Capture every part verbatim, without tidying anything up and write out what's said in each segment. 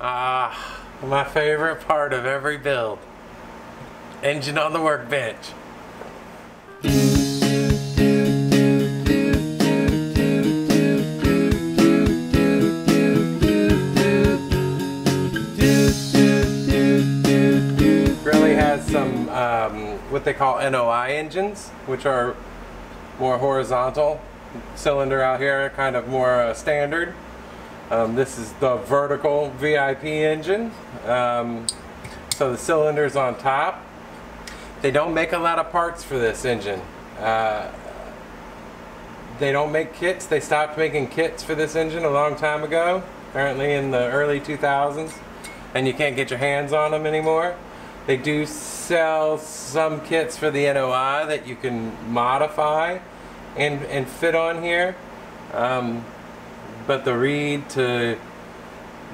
Ah, my favorite part of every build. Engine on the workbench. Garelli has some um, what they call N O I engines, which are more horizontal. Cylinder out here, kind of more uh, standard. Um, this is the vertical V I P engine. Um, so the cylinder's on top. They don't make a lot of parts for this engine. Uh, they don't make kits. They stopped making kits for this engine a long time ago, apparently in the early two thousands, and you can't get your hands on them anymore. They do sell some kits for the N O I that you can modify and, and fit on here. Um, But the reed to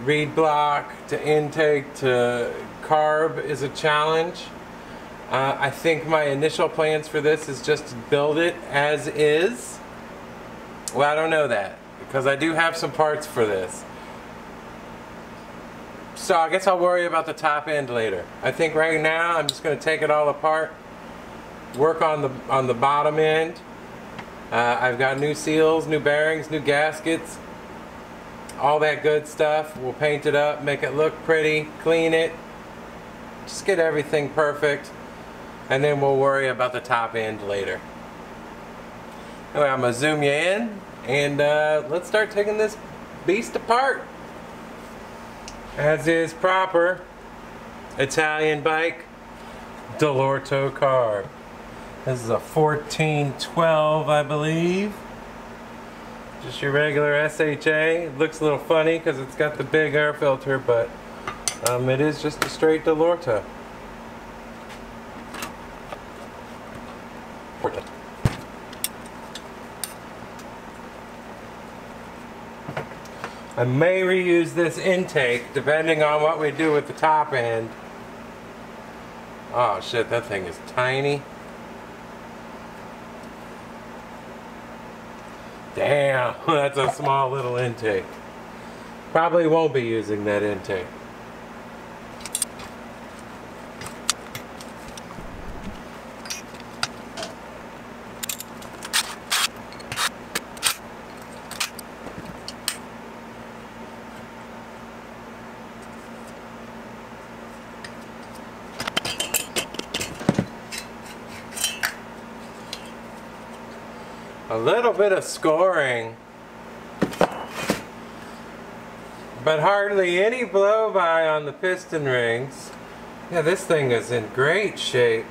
reed block to intake to carb is a challenge. Uh, I think my initial plans for this is just to build it as is. Well, I don't know that, because I do have some parts for this. So I guess I'll worry about the top end later. I think right now I'm just going to take it all apart, work on the on the bottom end. Uh, I've got new seals, new bearings, new gaskets. All that good stuff. We'll paint it up, make it look pretty, clean it, just get everything perfect, and then we'll worry about the top end later. Anyway, I'm going to zoom you in, and uh, let's start taking this beast apart. As is proper, Italian bike, Dell'Orto carb. This is a fourteen twelve, I believe. Just your regular S H A. It looks a little funny because it's got the big air filter, but um, it is just a straight Dell'Orto. I may reuse this intake depending on what we do with the top end. Oh shit, that thing is tiny. Damn, that's a small little intake. Probably won't be using that intake. A little bit of scoring, but hardly any blow by on the piston rings. Yeah, this thing is in great shape.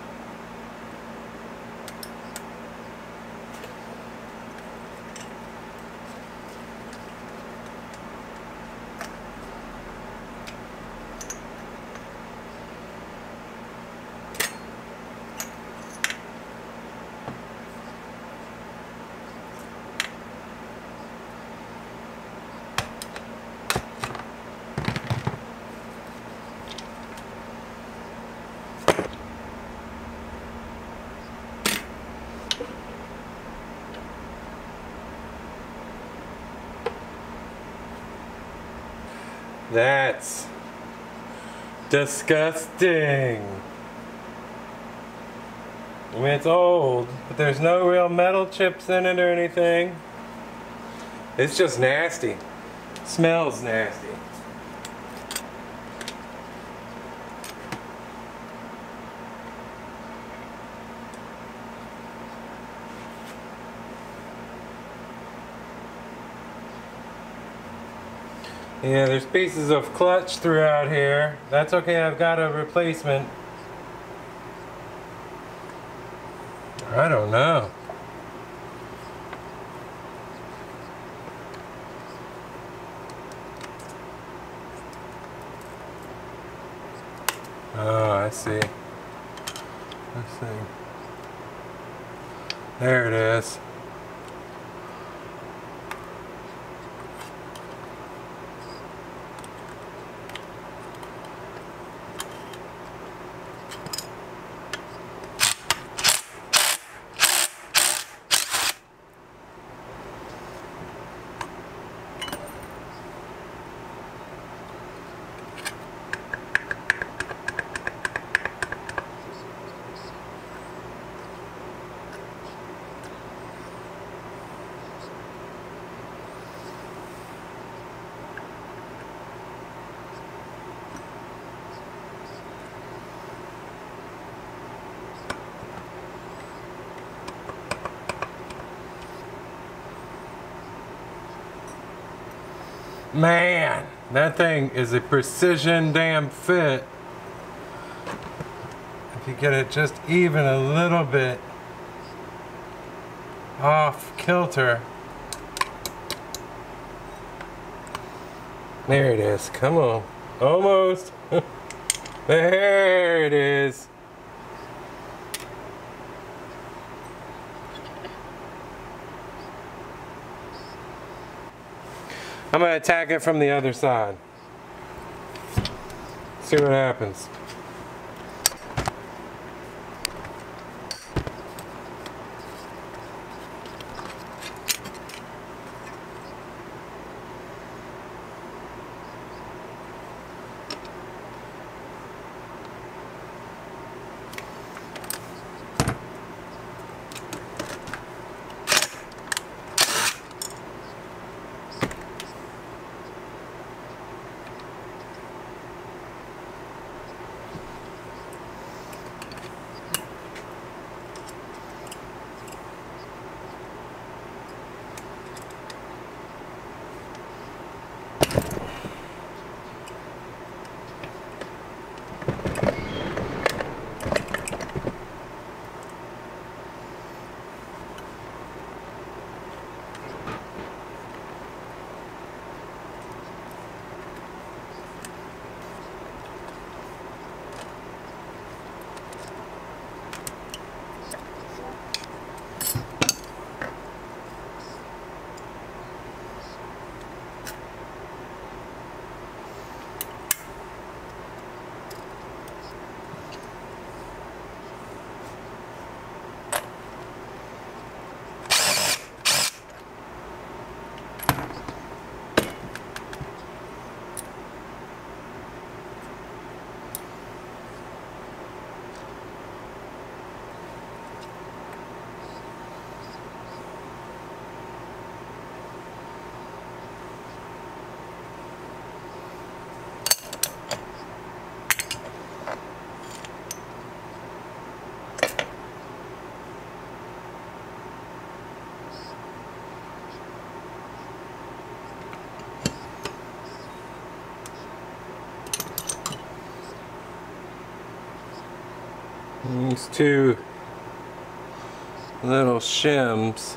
That's disgusting. I mean, it's old, but there's no real metal chips in it or anything. It's just nasty. Smells nasty. Yeah, there's pieces of clutch throughout here. That's okay, I've got a replacement. I don't know. Oh, I see. I see. There it is. Man, that thing is a precision damn fit. If you get it just even a little bit off kilter. There it is, come on. Almost. There it is. I'm gonna attack it from the other side. See what happens. These two little shims.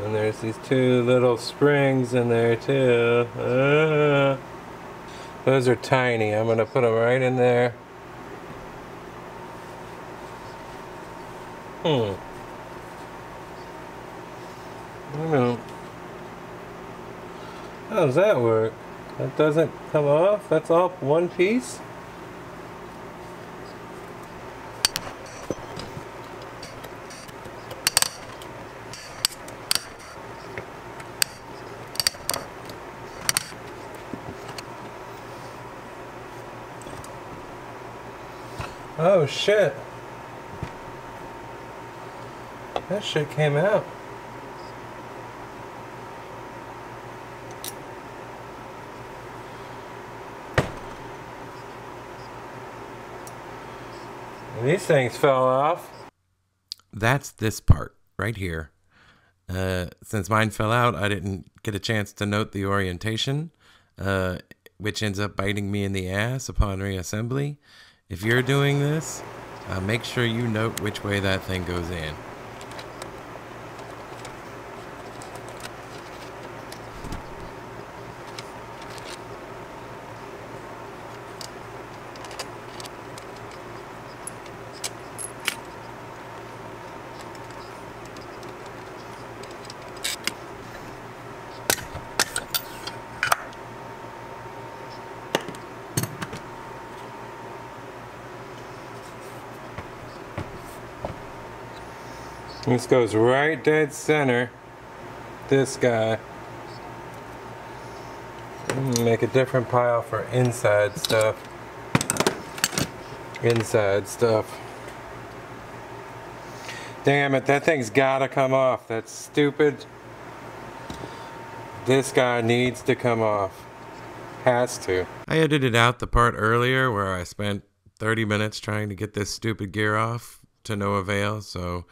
And there's these two little springs in there too. Uh, those are tiny. I'm going to put them right in there. Hmm. I don't know. How does that work? That doesn't come off? That's all one piece? Oh shit. That shit came out. These things fell off. That's this part right here. Uh, since mine fell out, I didn't get a chance to note the orientation, uh, which ends up biting me in the ass upon reassembly. If you're doing this, uh, make sure you note which way that thing goes in. This goes right dead center. This guy. Make a different pile for inside stuff. Inside stuff. Damn it, that thing's gotta come off. That's stupid. This guy needs to come off. Has to. I edited out the part earlier where I spent thirty minutes trying to get this stupid gear off to no avail, so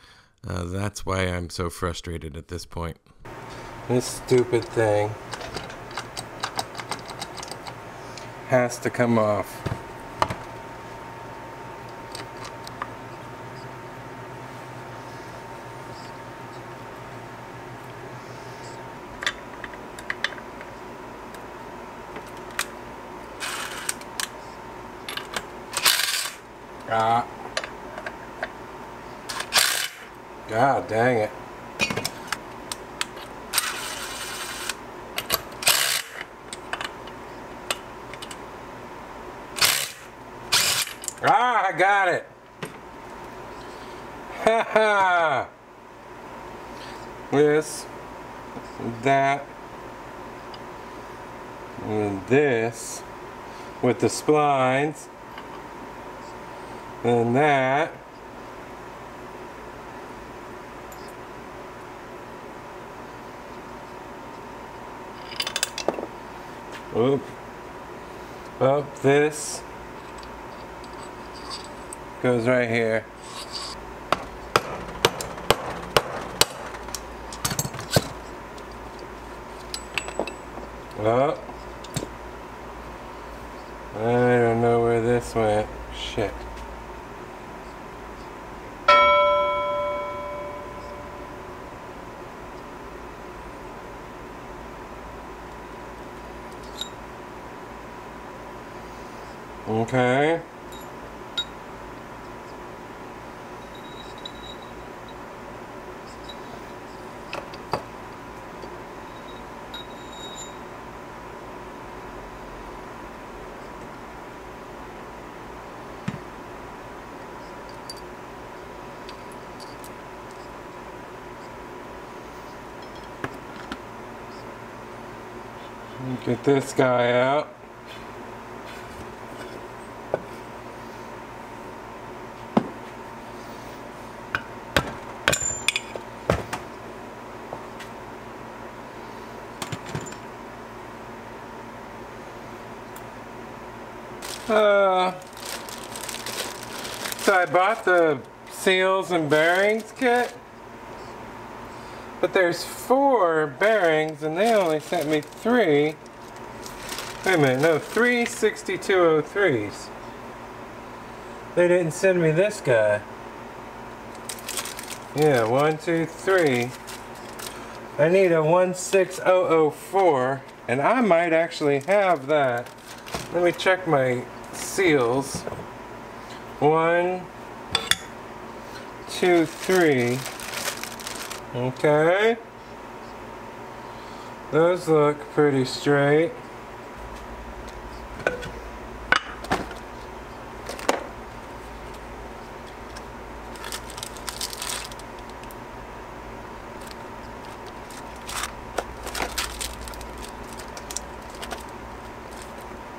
Uh, that's why I'm so frustrated at this point. This stupid thing has to come off. Ah. God dang it. Ah, I got it. Ha ha. This, that, and this with the splines, and that. Oop. Up this goes right here. Up. I don't know where this went. Shit. Okay. Get this guy out. Uh, so I bought the seals and bearings kit, but there's four bearings and they only sent me three. Wait a minute, no, three sixty-two oh threes. They didn't send me this guy. Yeah, one, two, three. I need a one six oh oh four, and I might actually have that. Let me check my seals. One, two, three. Okay. Those look pretty straight.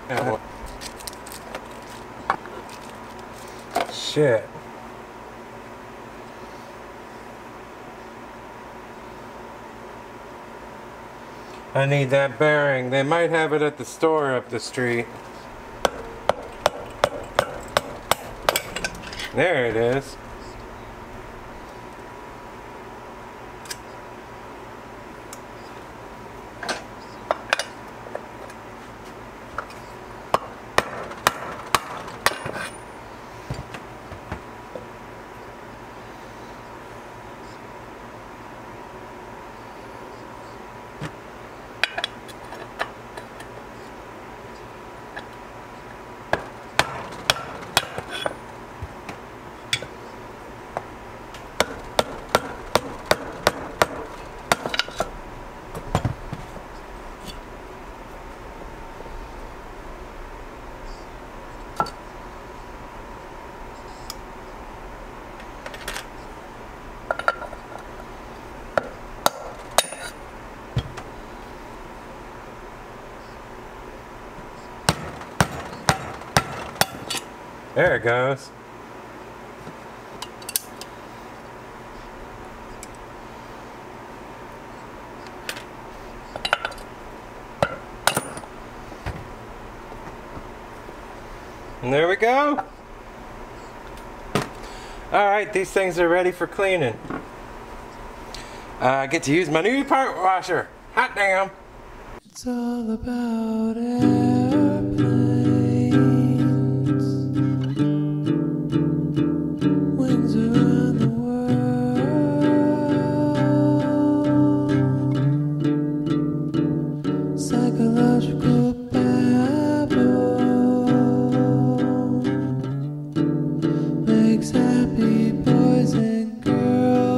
Oh. Shit. I need that bearing. They might have it at the store up the street. There it is. There it goes. And there we go. All right, these things are ready for cleaning. I uh, get to use my new part washer. Hot damn! It's all about airplanes. Winds around the world. Psychological babble makes happy boys and girls.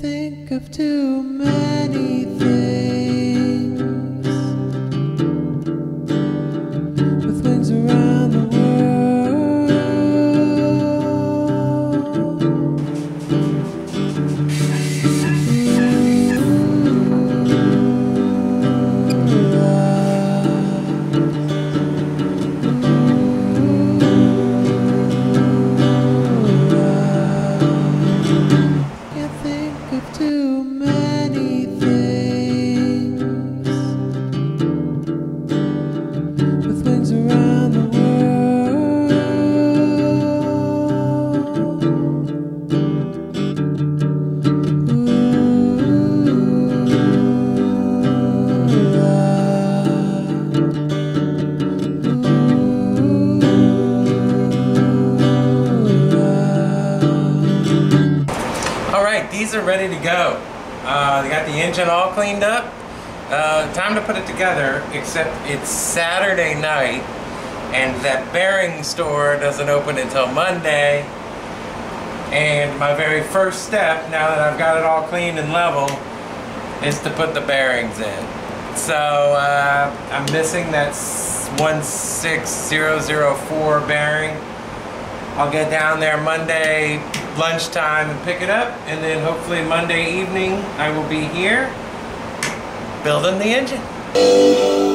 Think of too many things with wings around the world. Ooh, ah. Ooh, ah. Can't think of too many things with wings around the world. Ooh, ah. Ooh, ah. All right, these are ready to go. Uh, they got the engine all cleaned up. Uh, time to put it together, except it's Saturday night, and that bearing store doesn't open until Monday. And my very first step, now that I've got it all cleaned and level, is to put the bearings in. So uh, I'm missing that one six zero zero four bearing. I'll get down there Monday lunchtime and pick it up, and then hopefully Monday evening I will be here building the engine.